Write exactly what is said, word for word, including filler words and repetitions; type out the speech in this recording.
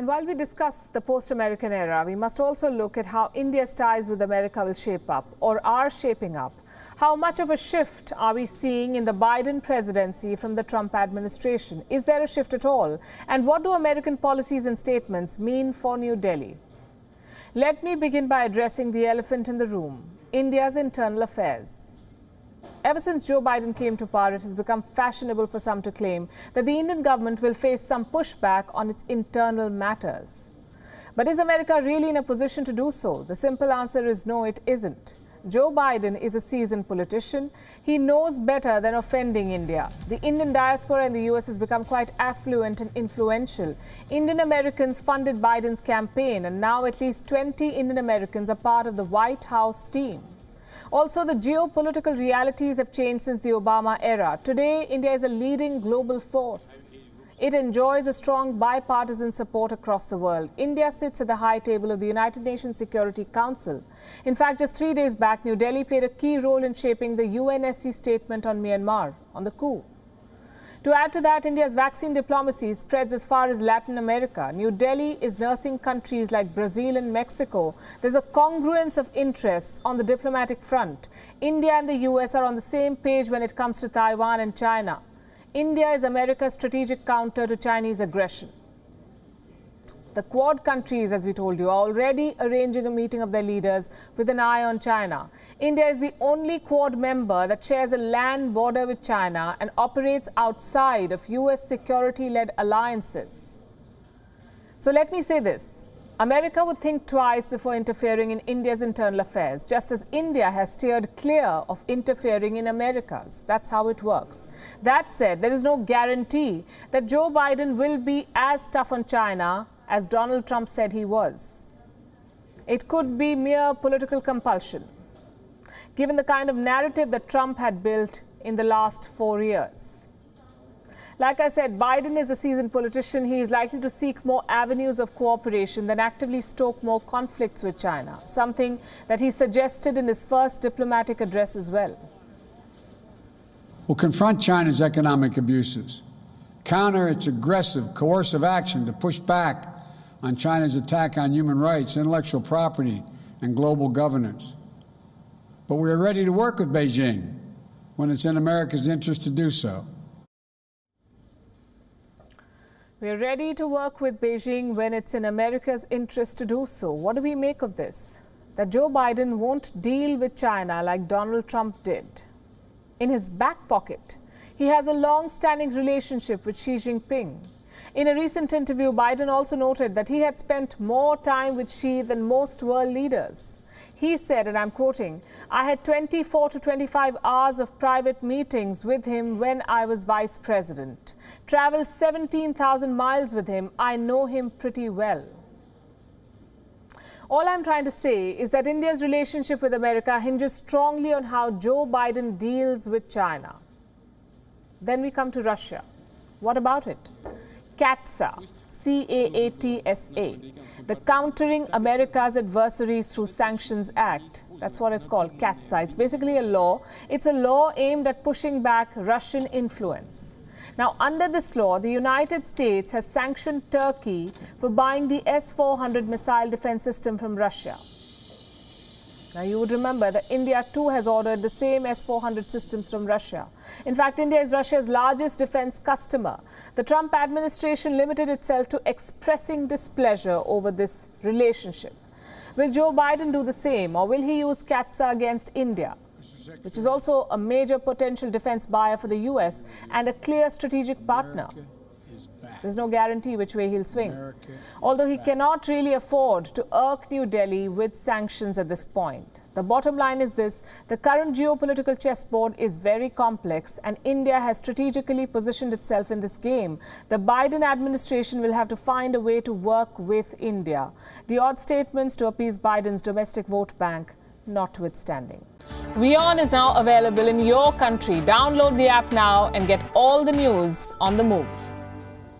And while we discuss the post-American era, we must also look at how India's ties with America will shape up, or are shaping up. How much of a shift are we seeing in the Biden presidency from the Trump administration? Is there a shift at all? And what do American policies and statements mean for New Delhi? Let me begin by addressing the elephant in the room, India's internal affairs. Ever since Joe Biden came to power, it has become fashionable for some to claim that the Indian government will face some pushback on its internal matters. But is America really in a position to do so? The simple answer is no, it isn't. Joe Biden is a seasoned politician. He knows better than offending India. The Indian diaspora in the U S has become quite affluent and influential. Indian Americans funded Biden's campaign, and now at least twenty Indian Americans are part of the White House team. Also, the geopolitical realities have changed since the Obama era. Today, India is a leading global force. It enjoys a strong bipartisan support across the world. India sits at the high table of the United Nations Security Council. In fact, just three days back, New Delhi played a key role in shaping the U N S C statement on Myanmar, on the coup. To add to that, India's vaccine diplomacy spreads as far as Latin America. New Delhi is nursing countries like Brazil and Mexico. There's a congruence of interests on the diplomatic front. India and the U S are on the same page when it comes to Taiwan and China. India is America's strategic counter to Chinese aggression. The Quad countries, as we told you, are already arranging a meeting of their leaders with an eye on China. India is the only Quad member that shares a land border with China and operates outside of U S security-led alliances. So let me say this. America would think twice before interfering in India's internal affairs, just as India has steered clear of interfering in America's. That's how it works. That said, there is no guarantee that Joe Biden will be as tough on China as Donald Trump said he was. It could be mere political compulsion, given the kind of narrative that Trump had built in the last four years. Like I said, Biden is a seasoned politician. He is likely to seek more avenues of cooperation than actively stoke more conflicts with China, something that he suggested in his first diplomatic address as well. We'll confront China's economic abuses, counter its aggressive, coercive action to push back on China's attack on human rights, intellectual property, and global governance. But we are ready to work with Beijing when it's in America's interest to do so. We are ready to work with Beijing when it's in America's interest to do so. What do we make of this? That Joe Biden won't deal with China like Donald Trump did. In his back pocket, he has a long-standing relationship with Xi Jinping. In a recent interview, Biden also noted that he had spent more time with Xi than most world leaders. He said, and I'm quoting, "I had twenty-four to twenty-five hours of private meetings with him when I was vice president. Traveled seventeen thousand miles with him. I know him pretty well." All I'm trying to say is that India's relationship with America hinges strongly on how Joe Biden deals with China. Then we come to Russia. What about it? CAATSA, C A A T S A, the Countering America's Adversaries Through Sanctions Act. That's what it's called, CAATSA. It's basically a law. It's a law aimed at pushing back Russian influence. Now, under this law, the United States has sanctioned Turkey for buying the S four hundred missile defense system from Russia. Now, you would remember that India too has ordered the same S four hundred systems from Russia. In fact, India is Russia's largest defense customer. The Trump administration limited itself to expressing displeasure over this relationship. Will Joe Biden do the same, or will he use CAATSA against India, which is also a major potential defense buyer for the U S and a clear strategic partner? There's no guarantee which way he'll swing. America, although he cannot really afford to irk New Delhi with sanctions at this point. The bottom line is this: the current geopolitical chessboard is very complex, and India has strategically positioned itself in this game. The Biden administration will have to find a way to work with India, the odd statements to appease Biden's domestic vote bank notwithstanding. WION is now available in your country. Download the app now and get all the news on the move.